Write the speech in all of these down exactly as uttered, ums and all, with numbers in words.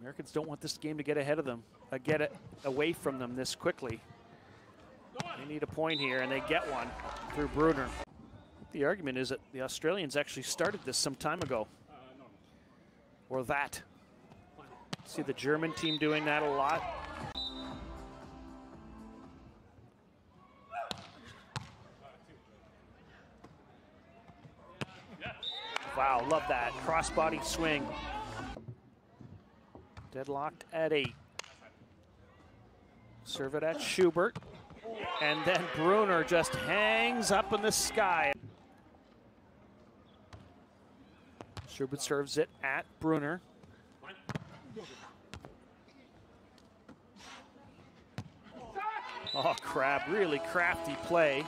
Americans don't want this game to get ahead of them, uh, get it away from them this quickly. They need a point here, and they get one through Brunner. The argument is that the Australians actually started this some time ago, or that. See the German team doing that a lot. Wow, love that. Crossbody swing. Deadlocked at eight. Serve it at Schubert. And then Brunner just hangs up in the sky. Schubert serves it at Brunner. Oh, Crabb, really crafty play.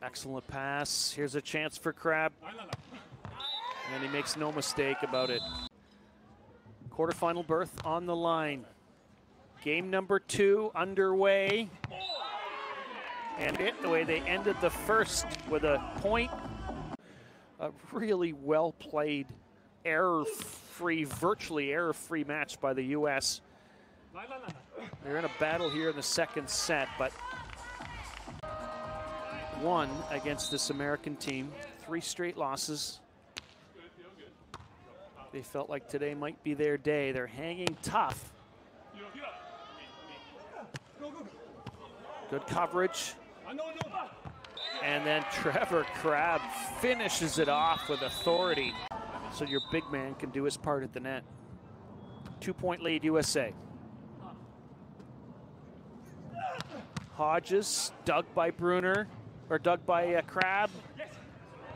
Excellent pass. Here's a chance for Crabb. And he makes no mistake about it. Quarterfinal berth on the line. Game number two underway. And it, the way they ended the first with a point. A really well played, error-free, virtually error-free match by the U S They're in a battle here in the second set, but one against this American team, three straight losses. They felt like today might be their day. They're hanging tough. Good coverage. And then Trevor Crabb finishes it off with authority. So your big man can do his part at the net. Two-point lead, U S A. Hodges, dug by Brunner. Or dug by uh, Crabb,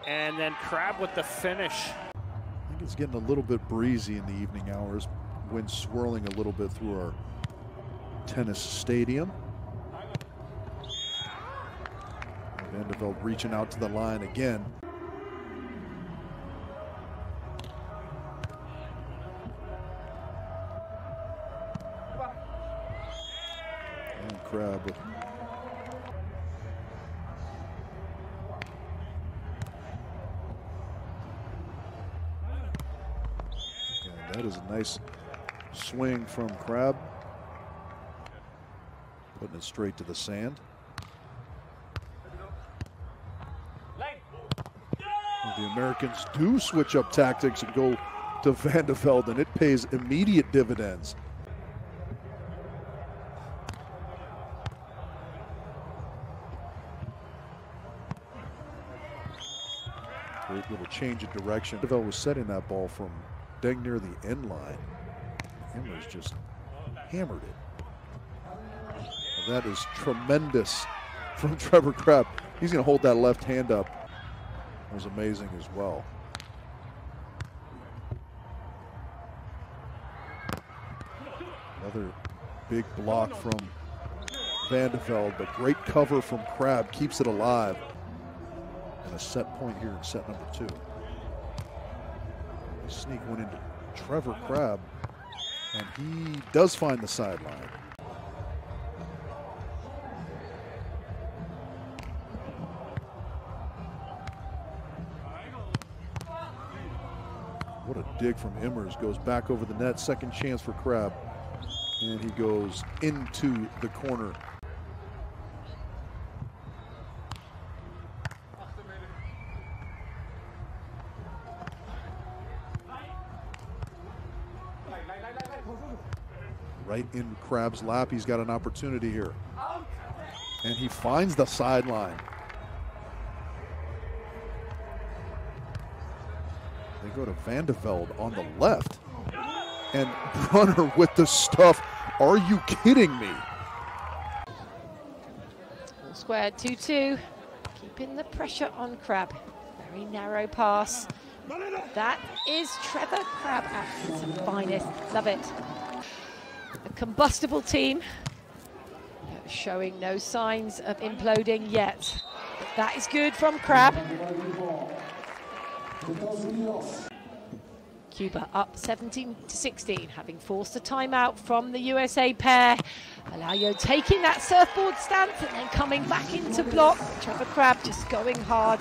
and then Crabb with the finish. I think it's getting a little bit breezy in the evening hours. Wind swirling a little bit through our tennis stadium. Vanderveld reaching out to the line again. And Crabb with that is a nice swing from Crabb. Putting it straight to the sand. The Americans do switch up tactics and go to Vanderveld, and it pays immediate dividends. Great little change of direction. Vanderveld was setting that ball from Ding near the end line. Emmers just hammered it. Now that is tremendous from Trevor Crabb. He's going to hold that left hand up. It was amazing as well. Another big block from Vanderveld, but great cover from Crabb. Keeps it alive. And a set point here in set number two. Sneak one into Trevor Crabb, and he does find the sideline. What a dig from Emmers goes back over the net. Second chance for Crabb. And he goes into the corner. Right in Crabb's lap. He's got an opportunity here. And he finds the sideline. They go to Vanderveld on the left. And Brunner with the stuff. Are you kidding me? All squared, two two. Keeping the pressure on Crabb. Very narrow pass. That is Trevor Crabb at his finest. Love it. A combustible team. Showing no signs of imploding yet. But that is good from Crabb. Cuba up seventeen to sixteen, having forced a timeout from the U S A pair. Alaio taking that surfboard stance and then coming back into block. Trevor Crabb just going hard.